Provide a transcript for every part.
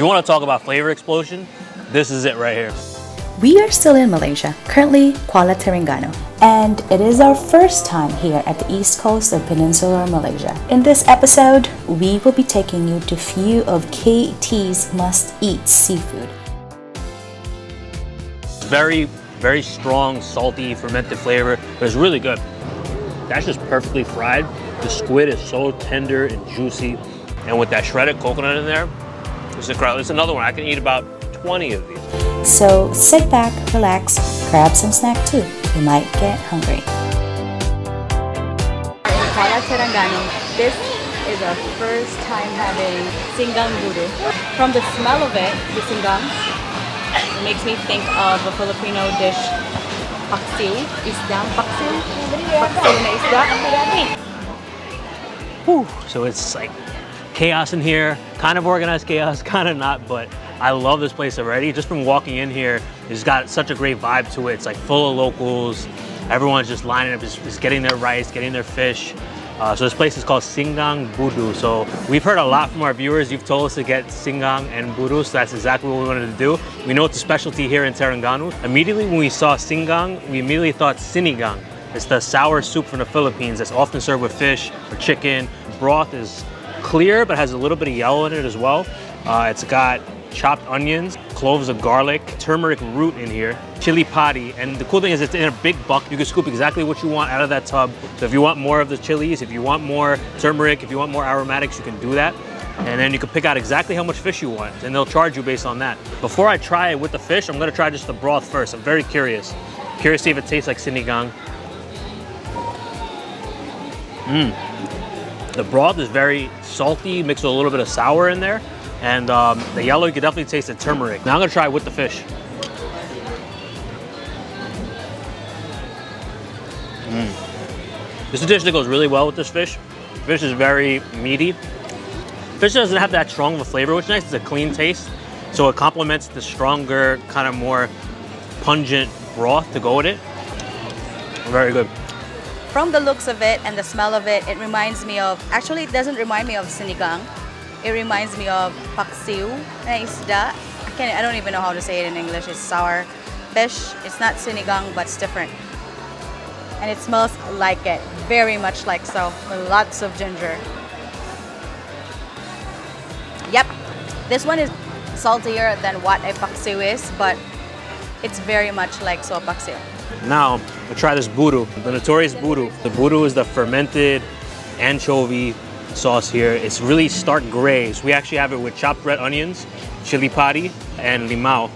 You want to talk about flavor explosion? This is it right here. We are still in Malaysia, currently Kuala Terengganu, and it is our first time here at the east coast of Peninsular Malaysia. In this episode, we will be taking you to few of KT's must-eat seafood. Very strong, salty, fermented flavor, but it's really good. That's just perfectly fried. The squid is so tender and juicy, and with that shredded coconut in there, it's incredible. It's another one. I can eat about 20 of these. So sit back, relax, grab some snack too. You might get hungry. In Kuala Terengganu, this is our first time having singgang budu. From the smell of it, the singgang, it makes me think of a Filipino dish, pak siu, isdang pak siu, So it's like chaos in here, kind of organized chaos, kind of not, but I love this place already. Just from walking in here, it's got such a great vibe to it. It's like full of locals. Everyone's just lining up, just getting their rice, getting their fish. So this place is called Singgang Budu. So we've heard a lot from our viewers. You've told us to get singgang and budu, so that's exactly what we wanted to do. We know it's a specialty here in Terengganu. Immediately when we saw singgang, we immediately thought sinigang. It's the sour soup from the Philippines that's often served with fish or chicken. Broth is clear, but has a little bit of yellow in it as well. It's got chopped onions, cloves of garlic, turmeric root in here, chili padi, and the cool thing is it's in a big bucket. You can scoop exactly what you want out of that tub. So if you want more of the chilies, if you want more turmeric, if you want more aromatics, you can do that. And then you can pick out exactly how much fish you want, and they'll charge you based on that. Before I try it with the fish, I'm gonna try just the broth first. I'm very curious. Curious to see if it tastes like sinigang. The broth is very salty, mixed with a little bit of sour in there. And the yellow, you can definitely taste the turmeric. Now I'm gonna try it with the fish. This is a dish that goes really well with this fish. Fish is very meaty. Fish doesn't have that strong of a flavor, which is nice. It's a clean taste. So it complements the stronger, kind of more pungent broth to go with it. Very good. From the looks of it and the smell of it, it reminds me of, actually it doesn't remind me of sinigang. It reminds me of pak siu, isda. I don't even know how to say it in English. It's sour fish. It's not sinigang, but it's different. And it smells like it, very much like so. Lots of ginger. Yep, this one is saltier than what a pak siu is, but it's very much like so pak siu. Now, we'll try this budu, the notorious budu. The budu is the fermented anchovy sauce here. It's really stark gray. So we actually have it with chopped red onions, chili padi, and limau.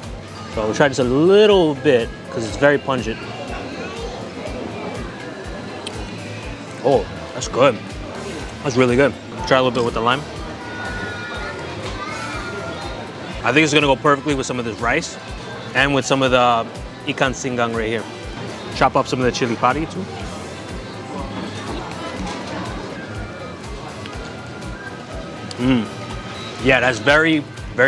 So we'll try just a little bit because it's very pungent. Oh, that's good. That's really good. Try a little bit with the lime. I think it's gonna go perfectly with some of this rice and with some of the ikan singang right here. Chop up some of the chili padi too. Yeah, that's very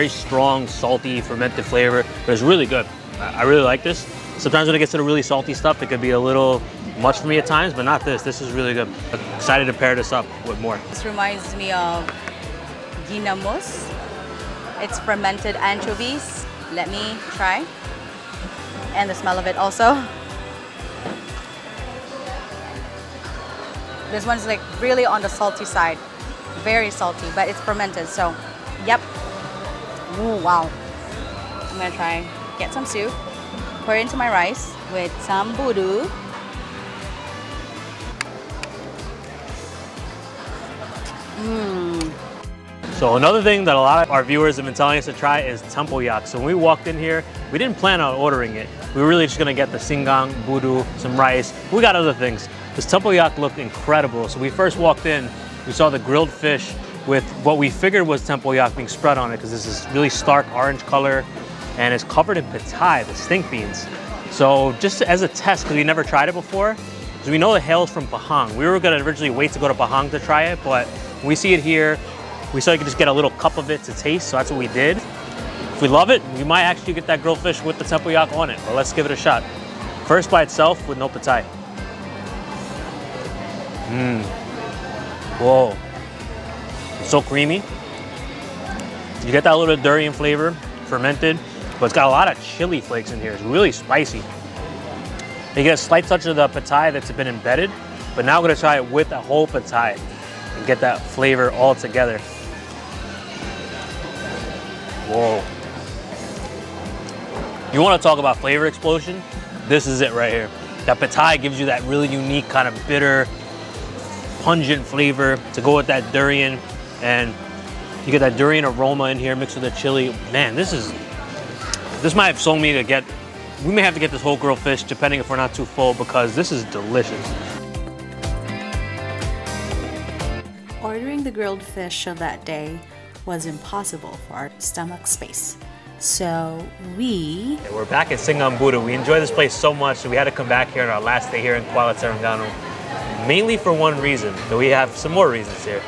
strong, salty, fermented flavor. But it's really good. I really like this. Sometimes when it gets to the really salty stuff, it could be a little much for me at times, but not this. This is really good. I'm excited to pair this up with more. This reminds me of guinamos. It's fermented anchovies. Let me try. And the smell of it also. This one's like really on the salty side. Very salty, but it's fermented, so yep. Ooh, wow. I'm gonna try, get some soup, pour it into my rice with some budu. So another thing that a lot of our viewers have been telling us to try is tempoyak. So when we walked in here, we didn't plan on ordering it. We were really just gonna get the singgang, budu, some rice. We got other things. This tempoyak looked incredible. So we first walked in, we saw the grilled fish with what we figured was tempoyak being spread on it because this is really stark orange color and it's covered in petai, the stink beans. So just as a test, because we never tried it before, because we know it hails from Pahang. We were gonna originally wait to go to Pahang to try it, but we see it here, we saw you could just get a little cup of it to taste, so that's what we did. If we love it, we might actually get that grilled fish with the tempoyak on it, but let's give it a shot. First by itself with no petai. Whoa, it's so creamy. You get that little durian flavor, fermented, but it's got a lot of chili flakes in here. It's really spicy. You get a slight touch of the petai that's been embedded, but now we're gonna try it with a whole petai and get that flavor all together. Whoa. You wanna talk about flavor explosion? This is it right here. That petai gives you that really unique kind of bitter, pungent flavor to go with that durian, and you get that durian aroma in here mixed with the chili. Man, this might have sold me to get, we may have to get this whole grilled fish depending if we're not too full, because this is delicious. Ordering the grilled fish of that day was impossible for our stomach space. So we're back at Singgang Budu. We enjoy this place so much that we had to come back here on our last day here in Kuala Terengganu, mainly for one reason, but we have some more reasons here.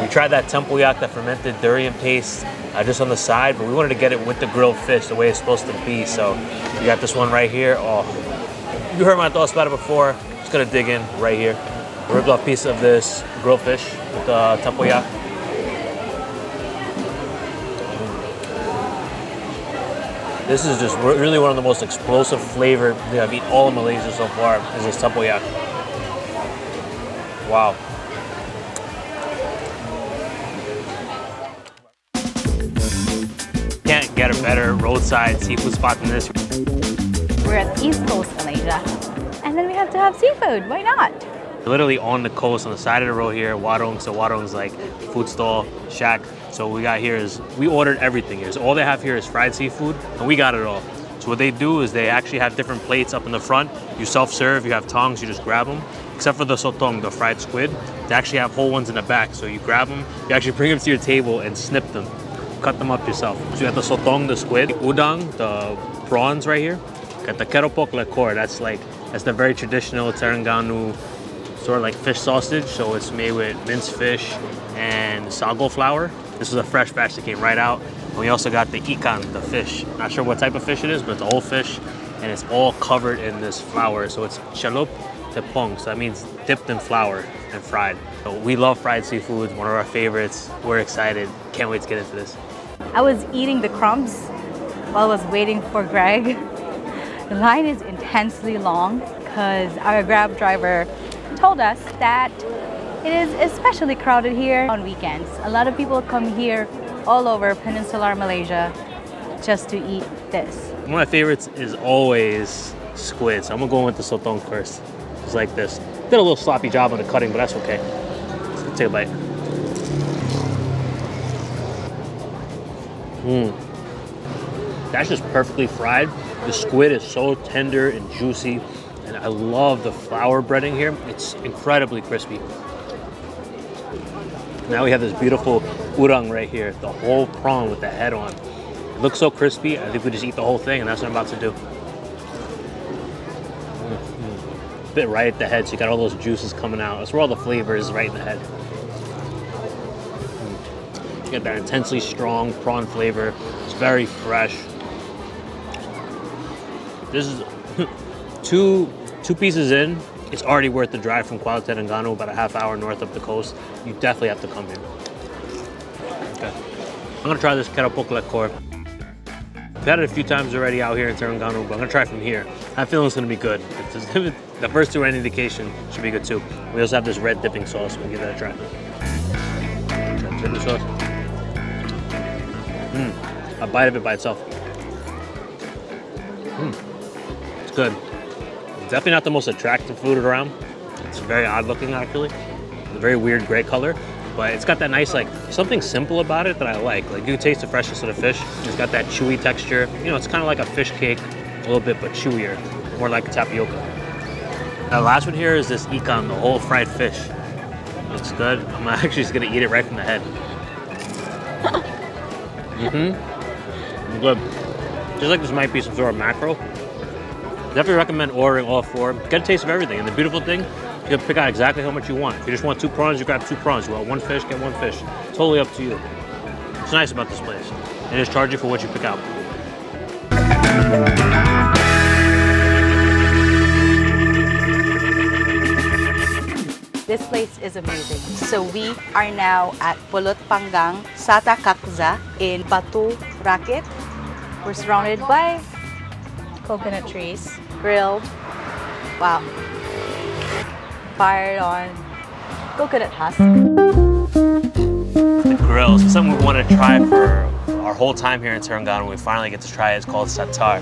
We tried that tempoyak, that fermented durian paste, just on the side, but we wanted to get it with the grilled fish the way it's supposed to be. So we got this one right here. Oh, you heard my thoughts about it before. Just gonna dig in right here. Ripped off piece of this grilled fish with the tempoyak. This is just really one of the most explosive flavor that I've eaten all of Malaysia so far, is this tempoyak. Wow. Can't get a better roadside seafood spot than this. We're at the East Coast Malaysia, and then we have to have seafood. Why not? Literally on the coast, on the side of the road here, warung. So warung's like food stall, shack. So what we got here is, we ordered everything here. So all they have here is fried seafood, and we got it all. So what they do is they actually have different plates up in the front. You self-serve, you have tongs, you just grab them. Except for the sotong, the fried squid. They actually have whole ones in the back. So you grab them, you actually bring them to your table and snip them. Cut them up yourself. So you got the sotong, the squid, the udang, the prawns right here. You got the keropok lekor, that's the very traditional Terengganu sort of like fish sausage. So it's made with minced fish and sago flour. This was a fresh batch that came right out. And we also got the ikan, the fish. Not sure what type of fish it is, but it's a whole fish and it's all covered in this flour. So it's celup, tepung. So that means dipped in flour and fried. So we love fried seafood, one of our favorites. We're excited. Can't wait to get into this. I was eating the crumbs while I was waiting for Greg. The line is intensely long because our Grab driver told us that it is especially crowded here on weekends. A lot of people come here all over Peninsular Malaysia just to eat this. One of my favorites is always squid, so I'm gonna go with the sotong first. Just like this. Did a little sloppy job on the cutting, but that's okay. Let's take a bite. That's just perfectly fried. The squid is so tender and juicy, and I love the flour breading here. It's incredibly crispy. Now we have this beautiful udang right here, the whole prawn with the head on. It looks so crispy, I think we just eat the whole thing, and that's what I'm about to do. Bit right at the head, so you got all those juices coming out. That's where all the flavor is, right in the head. You get that intensely strong prawn flavor. It's very fresh. This is two pieces in. It's already worth the drive from Kuala Terengganu, about a half hour north up the coast. You definitely have to come here. Okay. I'm gonna try this keropok lekor. I've had it a few times already out here in Terengganu, but I'm gonna try it from here. I feel it's gonna be good. The first two, any indication, should be good too. We also have this red dipping sauce. We'll give that a try. Dipping sauce. A bite of it by itself. It's good. It's definitely not the most attractive food around. It's very odd looking, actually. It's a very weird gray color, but it's got that nice, like, something simple about it that I like. Like, you can taste the freshness of the fish. It's got that chewy texture. You know, it's kind of like a fish cake, a little bit, but chewier. More like tapioca. The last one here is this ikan, the whole fried fish. Looks good. I'm actually just gonna eat it right from the head. Good. Just like this might be some sort of mackerel. Definitely recommend ordering all four. Get a taste of everything. And the beautiful thing, you can pick out exactly how much you want. If you just want two prawns, you grab two prawns. You want one fish, get one fish. Totally up to you. It's nice about this place. They just charge you for what you pick out. This place is amazing. So we are now at pulut panggang sata kakza in Batu Rakit. We're surrounded by coconut trees, grilled. Wow. Fired on coconut husk. The grill is something we want to try for our whole time here in Terengganu. We finally get to try it. It's called sata.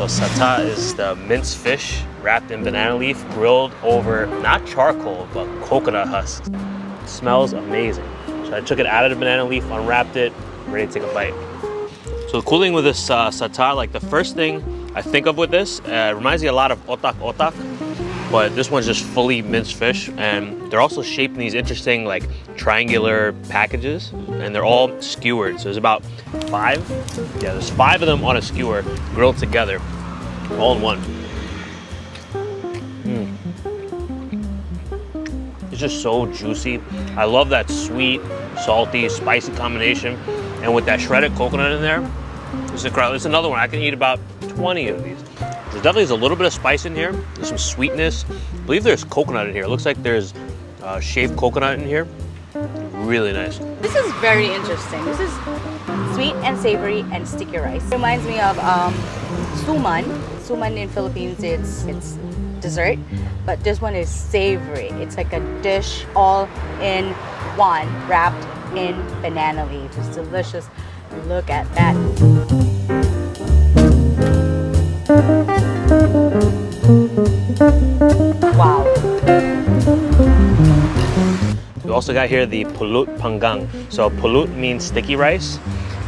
So sata is the minced fish wrapped in banana leaf, grilled over not charcoal, but coconut husks. It smells amazing. So I took it out of the banana leaf, unwrapped it, ready to take a bite. So the cool thing with this sata, like the first thing I think of with this, it reminds me a lot of otak otak, but this one's just fully minced fish. And they're also shaped in these interesting like triangular packages, and they're all skewered. So there's about five. Yeah, there's five of them on a skewer, grilled together, all in one. Mm. It's just so juicy. I love that sweet, salty, spicy combination. And with that shredded coconut in there, it's incredible. It's another one. I can eat about 20 of these. There definitely is a little bit of spice in here. There's some sweetness. I believe there's coconut in here. It looks like there's shaved coconut in here. Really nice. This is very interesting. This is sweet and savory and sticky rice. It reminds me of Suman. Suman in Philippines, it's dessert, but this one is savory. It's like a dish all in one, wrapped in banana leaves. It's delicious. Look at that. Wow. We also got here the pulut panggang. So pulut means sticky rice,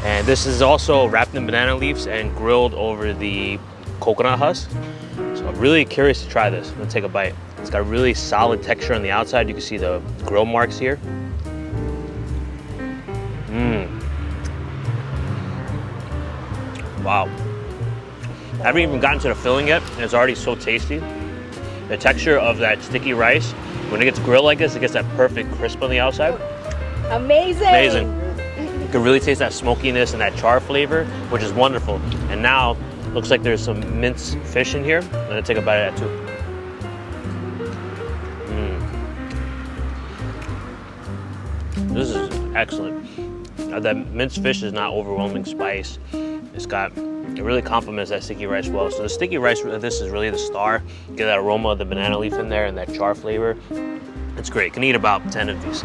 and this is also wrapped in banana leaves and grilled over the coconut husk. So I'm really curious to try this. I'm gonna take a bite. It's got a really solid texture on the outside. You can see the grill marks here. Mmm. Wow. I haven't even gotten to the filling yet, and it's already so tasty. The texture of that sticky rice, when it gets grilled like this, it gets that perfect crisp on the outside. Amazing! Amazing. You can really taste that smokiness and that char flavor, which is wonderful. And now, looks like there's some minced fish in here. I'm gonna take a bite of that too. Mm. This is excellent. Now, that minced fish is not overwhelming spice. It really complements that sticky rice well. So the sticky rice, this is really the star. Get that aroma of the banana leaf in there and that char flavor. It's great. Can eat about 10 of these.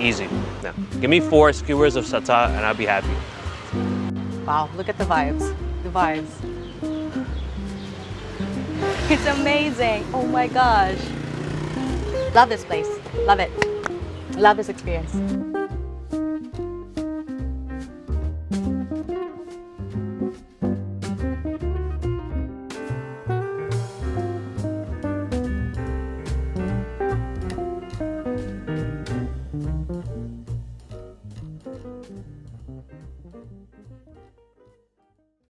Easy. Now, give me 4 skewers of sata and I'll be happy. Wow, look at the vibes. The vibes. It's amazing. Oh my gosh. Love this place. Love it. Love this experience.